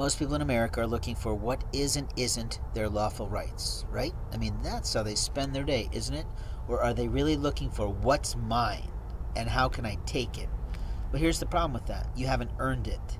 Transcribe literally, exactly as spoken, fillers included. most people in America are looking for what is and isn't their lawful rights, right? I mean, that's how they spend their day, isn't it? Or are they really looking for what's mine and how can I take it? Well, here's the problem with that. You haven't earned it.